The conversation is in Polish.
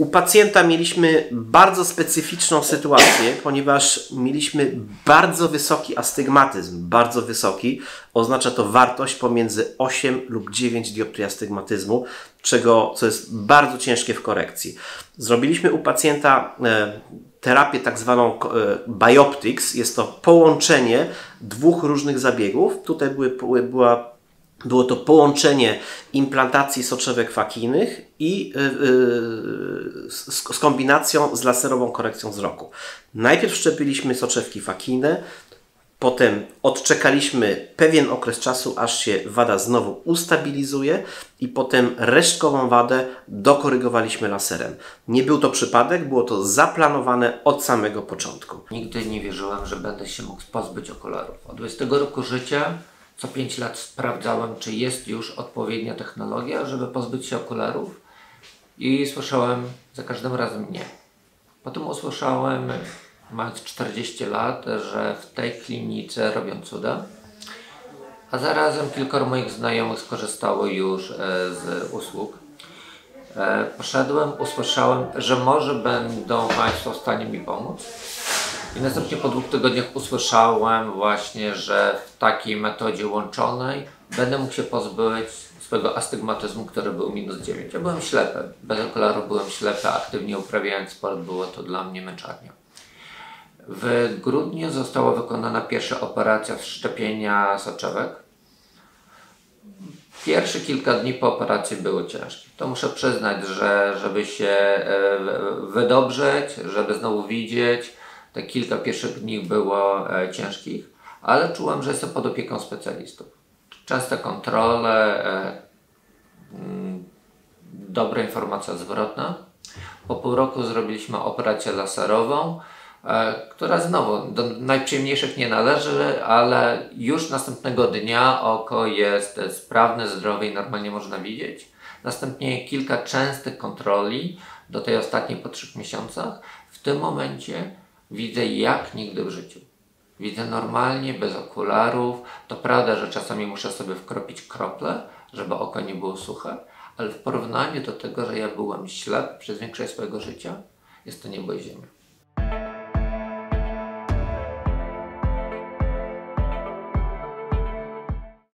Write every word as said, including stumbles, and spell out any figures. U pacjenta mieliśmy bardzo specyficzną sytuację, ponieważ mieliśmy bardzo wysoki astygmatyzm. Bardzo wysoki. Oznacza to wartość pomiędzy osiem lub dziewięć dioptrii astygmatyzmu, czego, co jest bardzo ciężkie w korekcji. Zrobiliśmy u pacjenta terapię tak zwaną bioptix. Jest to połączenie dwóch różnych zabiegów. Tutaj były, była Było to połączenie implantacji soczewek fakińnych i yy, z, z kombinacją z laserową korekcją wzroku. Najpierw wszczepiliśmy soczewki fakijne, potem odczekaliśmy pewien okres czasu, aż się wada znowu ustabilizuje i potem resztkową wadę dokorygowaliśmy laserem. Nie był to przypadek, było to zaplanowane od samego początku. Nigdy nie wierzyłem, że będę się mógł pozbyć okularów. Od dwudziestego roku życia co pięć lat sprawdzałem, czy jest już odpowiednia technologia, żeby pozbyć się okularów, i słyszałem za każdym razem nie. Potem usłyszałem, mając czterdzieści lat, że w tej klinice robią cuda, a zarazem kilkoro moich znajomych skorzystało już z usług. Poszedłem, usłyszałem, że może będą Państwo w stanie mi pomóc. I następnie po dwóch tygodniach usłyszałem właśnie, że w takiej metodzie łączonej będę mógł się pozbyć swojego astygmatyzmu, który był minus dziewięć. Ja byłem ślepy, bez okularów byłem ślepy, aktywnie uprawiając sport, było to dla mnie męczarnia. W grudniu została wykonana pierwsza operacja wszczepienia soczewek. Pierwsze kilka dni po operacji były ciężkie. To muszę przyznać, że żeby się wydobrzeć, żeby znowu widzieć, te kilka pierwszych dni było e, ciężkich, ale czułem, że jestem pod opieką specjalistów. Częste kontrole, e, m, dobra informacja zwrotna. Po pół roku zrobiliśmy operację laserową, e, która znowu do najprzyjemniejszych nie należy, ale już następnego dnia oko jest sprawne, zdrowe i normalnie można widzieć. Następnie kilka częstych kontroli, do tej ostatniej po trzech miesiącach. W tym momencie widzę jak nigdy w życiu. Widzę normalnie, bez okularów. To prawda, że czasami muszę sobie wkropić krople, żeby oko nie było suche, ale w porównaniu do tego, że ja byłem ślep przez większość swojego życia, jest to niebo i ziemia.